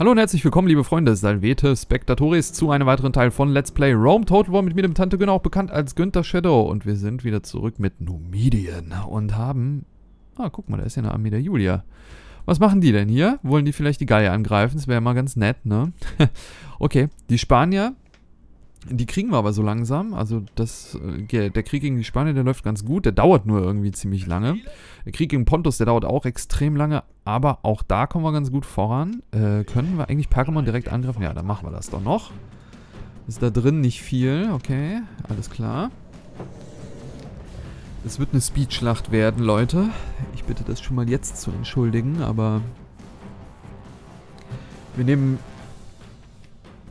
Hallo und herzlich willkommen, liebe Freunde, salvete Spectatores, zu einem weiteren Teil von Let's Play Rome Total War mit mir, dem Tante Günna, auch bekannt als Günther Shadow. Und wir sind wieder zurück mit Numidien und haben... Ah, guck mal, da ist ja eine Armee der Julia. Was machen die denn hier? Wollen die vielleicht die Gallier angreifen? Das wäre ja mal ganz nett, ne? Okay, die Spanier, die kriegen wir aber so langsam. Also das, der Krieg gegen die Spanier, der läuft ganz gut. Der dauert nur irgendwie ziemlich lange. Der Krieg gegen Pontus, der dauert auch extrem lange. Aber auch da kommen wir ganz gut voran. Können wir eigentlich Pergamon direkt angreifen? Ja, dann machen wir das doch noch. Ist da drin nicht viel. Okay, alles klar. Es wird eine Speedschlacht werden, Leute. Ich bitte das schon mal jetzt zu entschuldigen, aber... Wir nehmen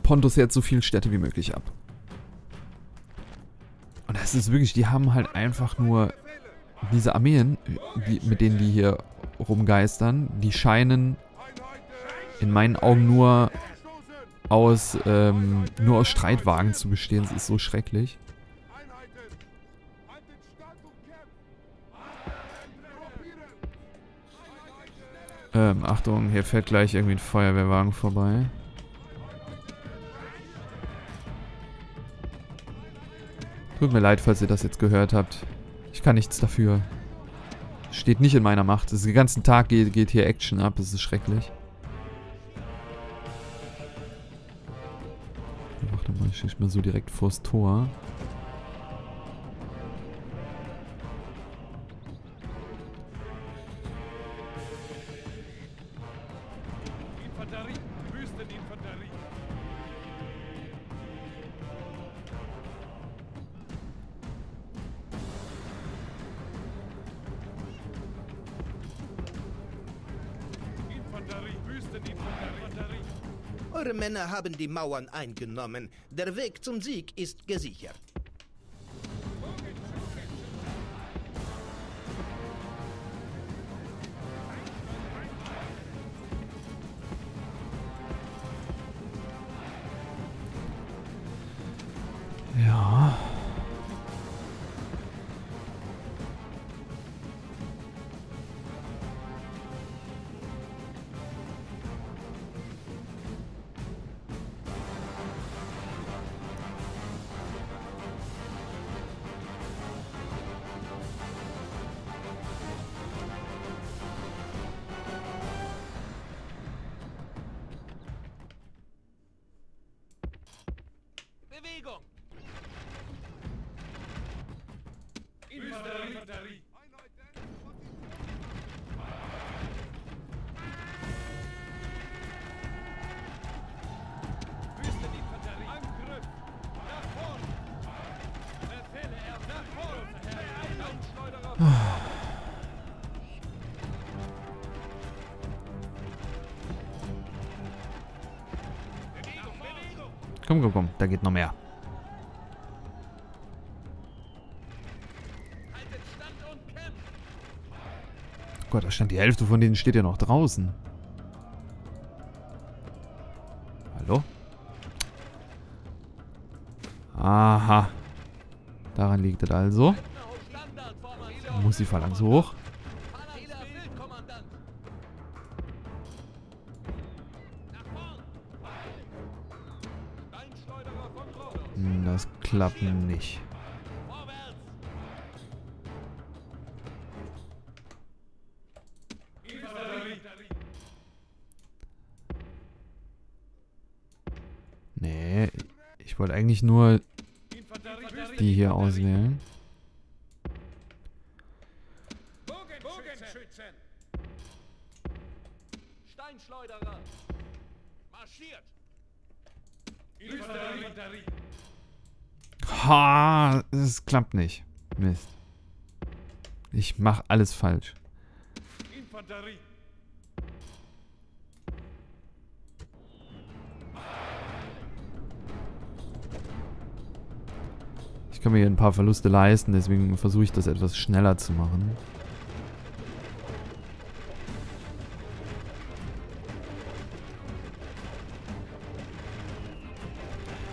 Pontus jetzt so viele Städte wie möglich ab. Und das ist wirklich... Die haben halt einfach nur... Diese Armeen, mit denen die hier rumgeistern, die scheinen in meinen Augen nur aus Streitwagen zu bestehen. Das ist so schrecklich. Achtung, hier fährt gleich irgendwie ein Feuerwehrwagen vorbei. Tut mir leid, falls ihr das jetzt gehört habt. Ich kann nichts dafür. Steht nicht in meiner Macht. Den ganzen Tag geht hier Action ab. Das ist schrecklich. Warte mal, ich stehe mal so direkt vors Tor. Eure Männer haben die Mauern eingenommen. Der Weg zum Sieg ist gesichert. Ja. Bewegung! Infanterie! Komm, komm, komm, da geht noch mehr. Oh Gott, da stand die Hälfte von denen steht ja noch draußen. Hallo? Aha. Daran liegt es also. Muss die Phalanx hoch. Das klappt nicht. Nee, ich wollte eigentlich nur die hier auswählen. Bogenschützen! Steinschleuderer! Marschiert! Infanterie! Ha, es klappt nicht. Mist. Ich mach alles falsch. Infanterie. Ich kann mir hier ein paar Verluste leisten, deswegen versuche ich das etwas schneller zu machen.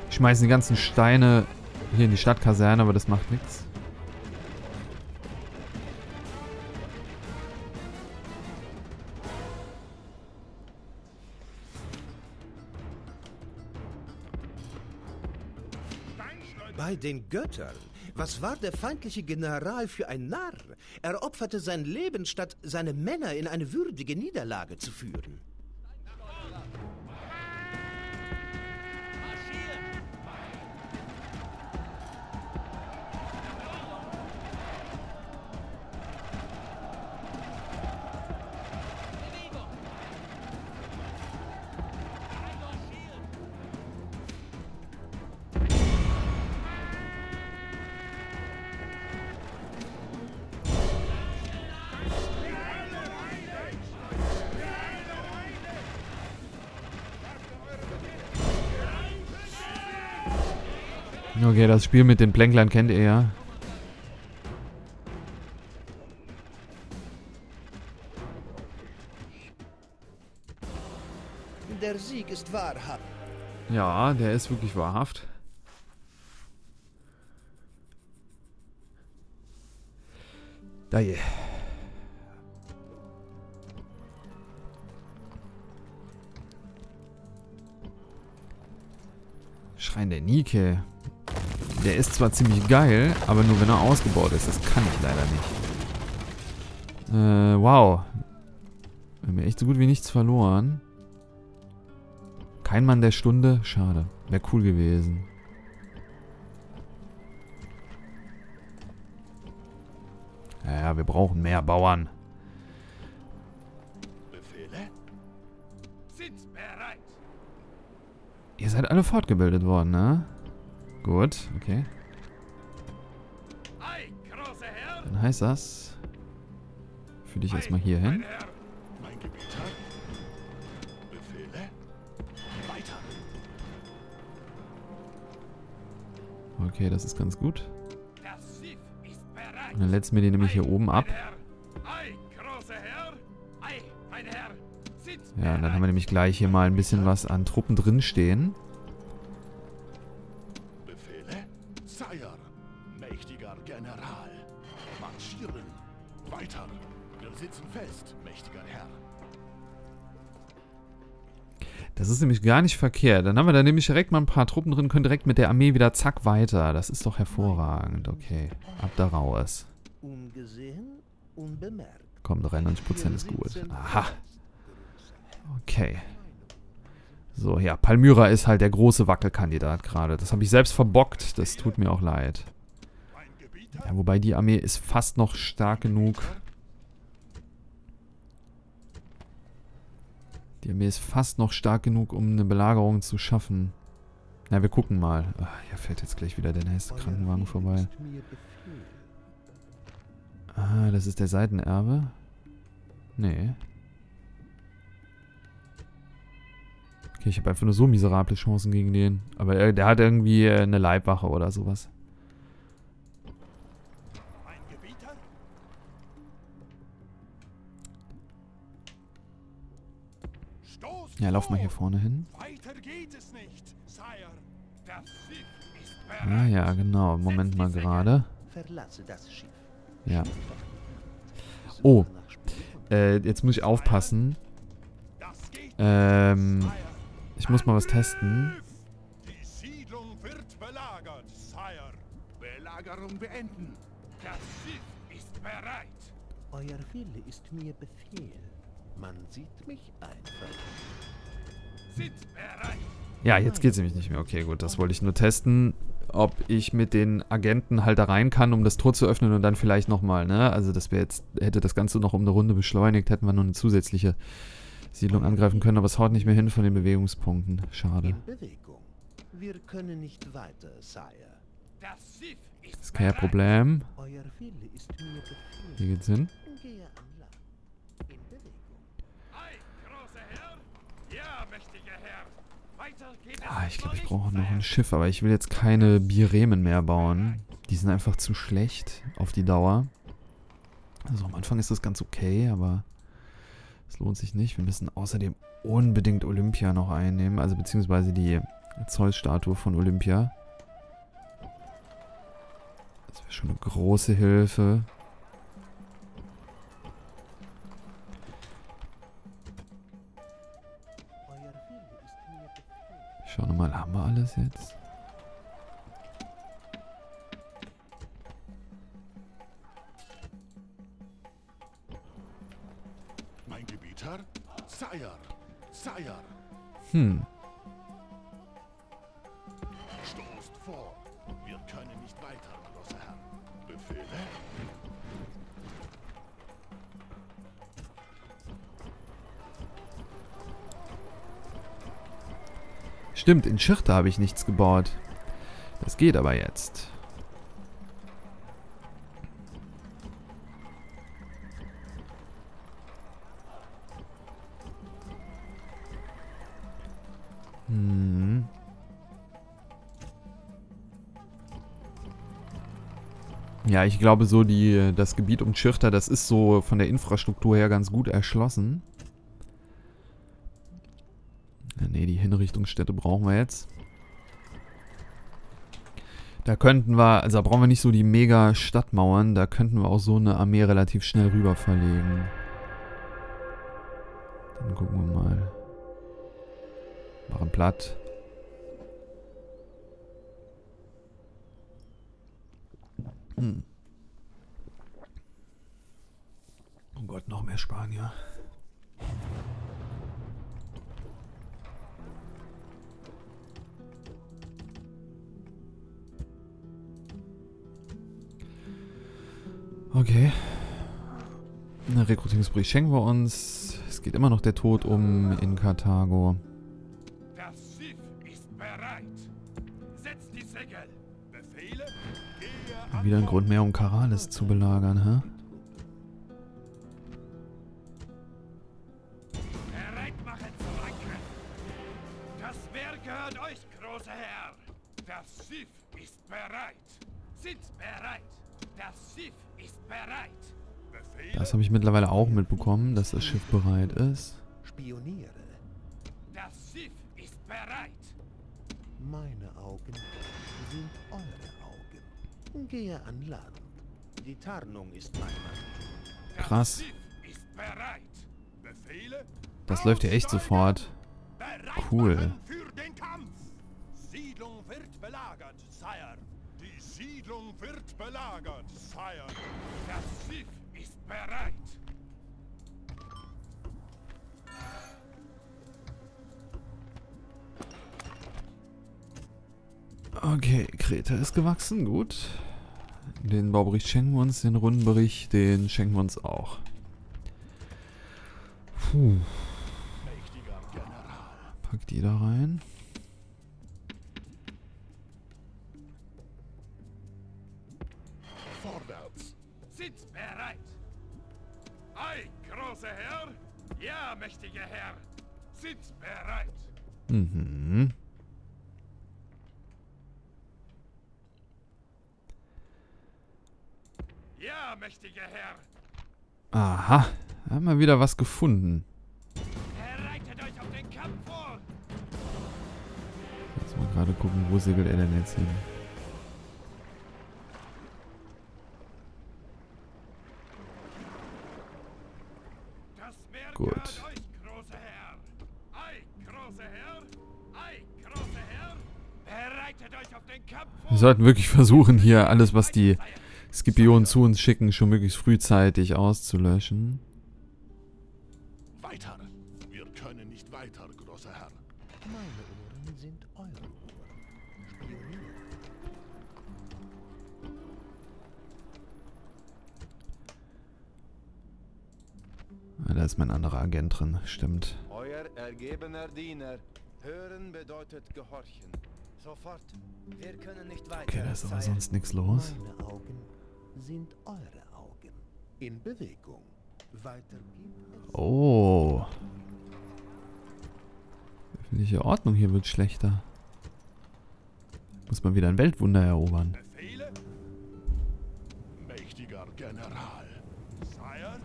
Ich schmeiße die ganzen Steine hier in die Stadtkaserne, aber das macht nichts. Bei den Göttern! Was war der feindliche General für ein Narr? Er opferte sein Leben, statt seine Männer in eine würdige Niederlage zu führen. Okay, das Spiel mit den Plänklern kennt ihr ja. Der Sieg ist wahrhaft. Ja, der ist wirklich wahrhaft. Da je. Schrein der Nike. Der ist zwar ziemlich geil, aber nur wenn er ausgebaut ist. Das kann ich leider nicht. Wow. Wir haben echt so gut wie nichts verloren. Kein Mann der Stunde? Schade. Wäre cool gewesen. Ja, wir brauchen mehr Bauern. Befehle? Sind bereit. Ihr seid alle fortgebildet worden, ne? Gut, okay. Dann heißt das, führe dich erstmal hier hin. Okay, das ist ganz gut. Und dann letzen wir die nämlich hier oben ab. Ja, und dann haben wir nämlich gleich hier mal ein bisschen was an Truppen drinstehen. Das ist nämlich gar nicht verkehrt. Dann haben wir da nämlich direkt mal ein paar Truppen drin, können direkt mit der Armee wieder zack weiter. Das ist doch hervorragend. Okay, ab da raus. Komm, 93% ist gut. Aha. Okay. So, ja, Palmyra ist halt der große Wackelkandidat gerade. Das habe ich selbst verbockt. Das tut mir auch leid. Ja, wobei die Armee ist fast noch stark genug. Die Armee ist fast noch stark genug, um eine Belagerung zu schaffen. Na, wir gucken mal. Ach, hier fährt jetzt gleich wieder der nächste Krankenwagen vorbei. Ah, das ist der Seitenerbe? Nee. Okay, ich habe einfach nur so miserable Chancen gegen den. Aber der hat irgendwie eine Leibwache oder sowas. Ja, lauf mal hier vorne hin. Ah ja, genau. Moment mal gerade. Ja. Oh. Jetzt muss ich aufpassen. Ich muss mal was testen. Die Siedlung wird belagert, Sire. Belagerung beenden. Das Schiff ist bereit. Euer Wille ist mir Befehl. Man sieht mich einfach. Ja, jetzt geht's nämlich nicht mehr. Okay, gut, das wollte ich nur testen, ob ich mit den Agenten halt da rein kann, um das Tor zu öffnen und dann vielleicht nochmal, ne? Also, dass wir jetzt, hätte das Ganze noch um eine Runde beschleunigt, hätten wir noch eine zusätzliche Siedlung angreifen können, aber es haut nicht mehr hin von den Bewegungspunkten. Schade. Wir können nicht weiter, Sire. Das ist kein Problem. Hier geht's hin. Ah, ich glaube, ich brauche noch ein Schiff, aber ich will jetzt keine Biremen mehr bauen. Die sind einfach zu schlecht auf die Dauer. Also am Anfang ist das ganz okay, aber es lohnt sich nicht. Wir müssen außerdem unbedingt Olympia noch einnehmen, also beziehungsweise die Zeus-Statue von Olympia. Das wäre schon eine große Hilfe. Schauen wir mal, haben wir alles jetzt? Hm. Stimmt, in Zirta habe ich nichts gebaut. Das geht aber jetzt. Hm. Ja, ich glaube so das Gebiet um Zirta, das ist so von der Infrastruktur her ganz gut erschlossen. Ne, die Hinrichtungsstätte brauchen wir jetzt. Da könnten wir, also da brauchen wir nicht so die mega Stadtmauern, da könnten wir auch so eine Armee relativ schnell rüber verlegen. Dann gucken wir mal. Machen platt. Hm. Oh Gott, noch mehr Spanier. Okay. Einen Rekrutierungsbrief schenken wir uns. Es geht immer noch der Tod um in Karthago. Das Schiff ist bereit. Setz die Segel. Befehle. Wieder ein Grund mehr, um Karalis zu belagern, hä? Bereit machen zum Angriff. Das Meer gehört euch, großer Herr. Das Schiff ist bereit. Sind bereit. Das Schiff ist bereit. Das habe ich mittlerweile auch mitbekommen, dass das Schiff bereit ist. Spioniere. Das Schiff ist bereit. Meine Augen sind eure Augen. Gehe an Land. Die Tarnung ist mein Mann. Krass. Das Schiff ist bereit. Befehle. Das läuft ja echt sofort. Cool. Für den Kampf. Siedlung wird belagert, Sire. Die Siedlung wird belagert, Sire. Das Schiff ist bereit. Okay, Kreta ist gewachsen, gut. Den Baubericht schenken wir uns, den Rundenbericht, den schenken wir uns auch. Puh. Pack die da rein. Ja, mächtiger Herr, sind bereit. Mhm. Ja, mächtiger Herr. Aha, haben wir wieder was gefunden. Bereitet euch auf den Kampf vor. Jetzt mal gerade gucken, wo segelt er denn jetzt hin? Gut. Wir sollten wirklich versuchen, hier alles, was die Scipionen zu uns schicken, schon möglichst frühzeitig auszulöschen. Weiter. Wir können nicht weiter, großer Herr. Meine Ohren sind eure Ohren. Da ist mein anderer Agent drin, stimmt. Euer ergebener Diener. Hören bedeutet gehorchen. Sofort. Wir können nicht weiter. Okay, da ist aber sonst nichts los. Meine Augen sind eure Augen. In Bewegung. Weiter geht es. Oh. Die öffentliche Ordnung hier wird schlechter. Muss man wieder ein Weltwunder erobern. Befehle? Mächtiger General. Sire?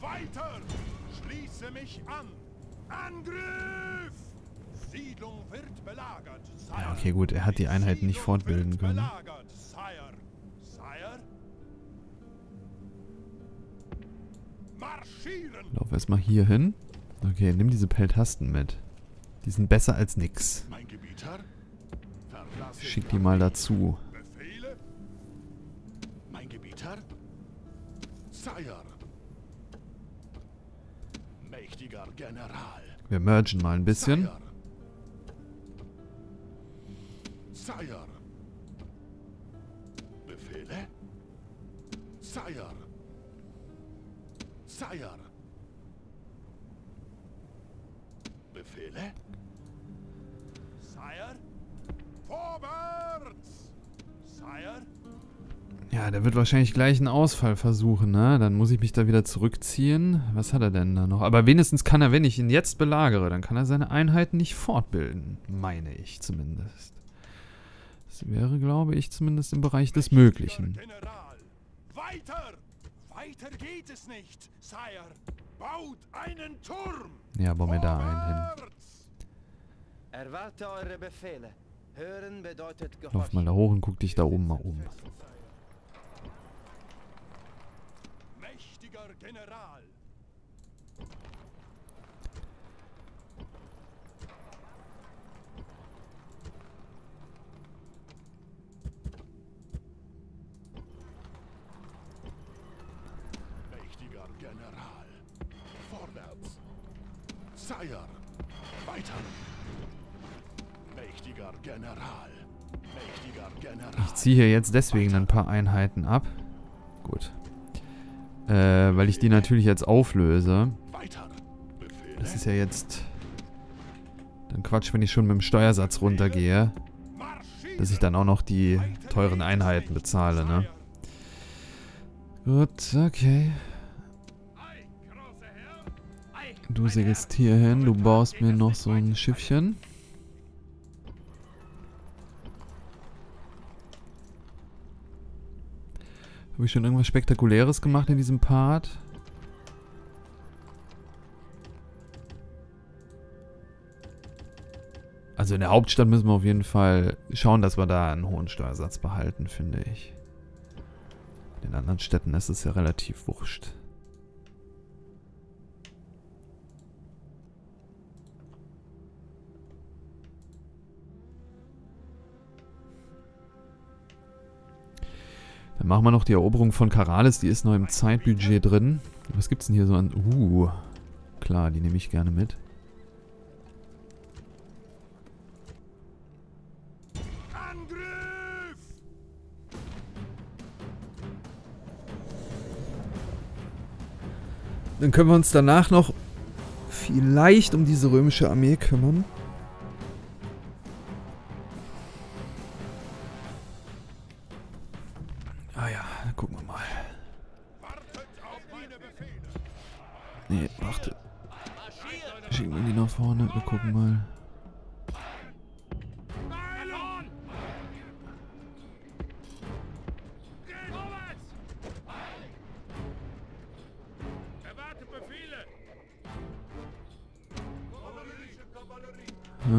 Weiter! Schließe mich an! Angriff! Siedlung wird belagert, Sire. Ja, okay, gut, er hat die Einheiten nicht fortbilden können. Sire. Sire? Marschieren! Lauf erstmal hier hin. Okay, nimm diese Peltasten mit. Die sind besser als nix. Mein Gebieter? Schick die mal dazu. Befehle? Mein Gebieter? Sire! Mächtiger General. Wir mergen mal ein bisschen. Sire. Befehle? Sire. Sire. Befehle? Sire. Vorwärts. Sire. Ja, der wird wahrscheinlich gleich einen Ausfall versuchen, ne? Dann muss ich mich da wieder zurückziehen. Was hat er denn da noch? Aber wenigstens kann er, wenn ich ihn jetzt belagere, dann kann er seine Einheiten nicht fortbilden. Meine ich zumindest. Das wäre, glaube ich, zumindest im Bereich des Möglichen. General, weiter! Weiter geht es nicht, Sire! Baut einen Turm! Ja, bauen wir da einen hin. Erwarte eure Befehle. Hören bedeutet Gehorchen. Lauf mal da hoch und guck dich da oben mal um. General. Mächtiger General. Vorwärts. Sire. Weiter. Mächtiger General. Mächtiger General. Ich ziehe hier jetzt deswegen ein paar Einheiten ab. Gut. Weil ich die natürlich jetzt auflöse. Das ist ja jetzt dann Quatsch, wenn ich schon mit dem Steuersatz runtergehe, dass ich dann auch noch die teuren Einheiten bezahle, ne? Gut, okay. Du segelst hier hin, du baust mir noch so ein Schiffchen. Habe ich schon irgendwas Spektakuläres gemacht in diesem Part? Also in der Hauptstadt müssen wir auf jeden Fall schauen, dass wir da einen hohen Steuersatz behalten, finde ich. In den anderen Städten ist es ja relativ wurscht. Dann machen wir noch die Eroberung von Karalis, die ist noch im Zeitbudget drin. Was gibt's denn hier so an... Klar, die nehme ich gerne mit. Angriff! Dann können wir uns danach noch vielleicht um diese römische Armee kümmern. Wir gucken mal.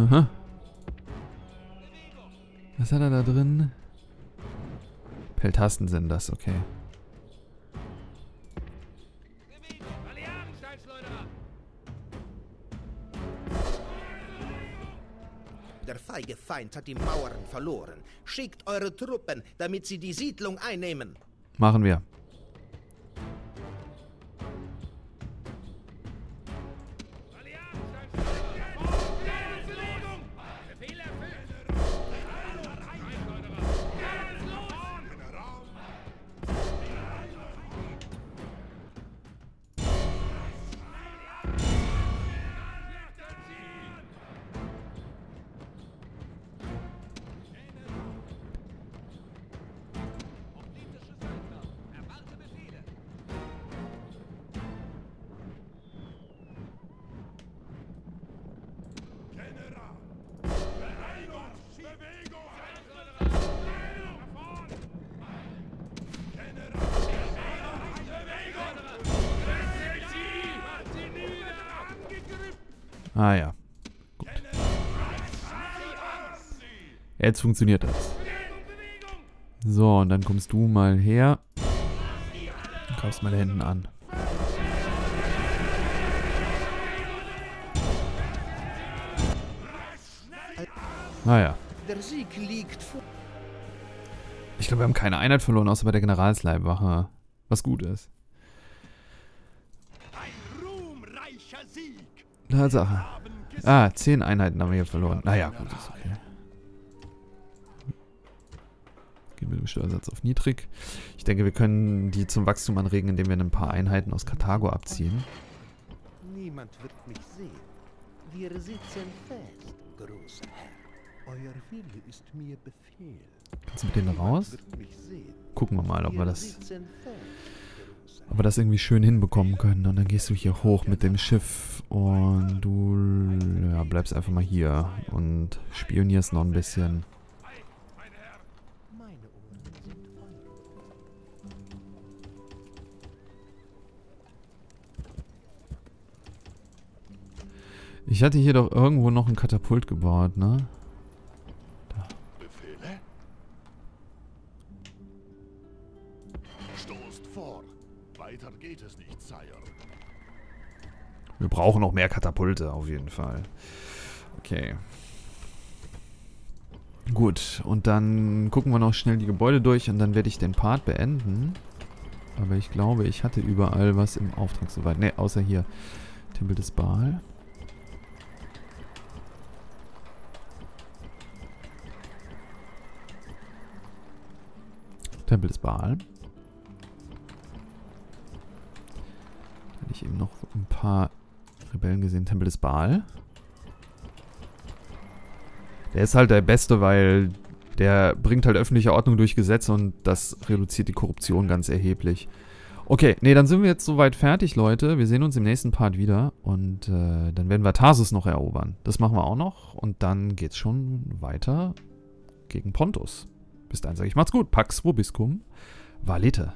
Aha. Was hat er da drin? Peltasten sind das, okay. Der Feind hat die Mauern verloren. Schickt eure Truppen, damit sie die Siedlung einnehmen. Machen wir. Ah ja, gut. Jetzt funktioniert das. So, und dann kommst du mal her. Und kaufst mal da hinten an. Ah ja. Ich glaube, wir haben keine Einheit verloren, außer bei der Generalsleibwache. Was gut ist. Tatsache. Ah, 10 Einheiten haben wir hier verloren. Naja, gut, ist okay. Gehen wir den Steuersatz auf niedrig. Ich denke, wir können die zum Wachstum anregen, indem wir ein paar Einheiten aus Karthago abziehen. Niemand wird mich sehen. Wir sitzen fest, großer Herr. Euer Wille ist mir Befehl. Kannst du mit denen raus? Gucken wir mal, ob wir das irgendwie schön hinbekommen können. Und dann gehst du hier hoch mit dem Schiff und du bleibst einfach mal hier und spionierst noch ein bisschen. Ich hatte hier doch irgendwo noch ein Katapult gebaut, ne? Da. Befehle? Stoßt vor. Weiter geht es nicht, Sire. Wir brauchen noch mehr Katapulte, auf jeden Fall. Okay. Gut, und dann gucken wir noch schnell die Gebäude durch und dann werde ich den Part beenden. Aber ich glaube, ich hatte überall was im Auftrag soweit. Ne, außer hier. Tempel des Baal. Tempel des Baal. Da hatte ich eben noch ein paar Rebellen gesehen. Tempel des Baal. Der ist halt der Beste, weil der bringt halt öffentliche Ordnung durch Gesetze und das reduziert die Korruption ganz erheblich. Okay, nee, dann sind wir jetzt soweit fertig, Leute. Wir sehen uns im nächsten Part wieder und dann werden wir Tarsus noch erobern. Das machen wir auch noch und dann geht's schon weiter gegen Pontus. Bis dahin sage ich, macht's gut. Pax vobiscum, valete.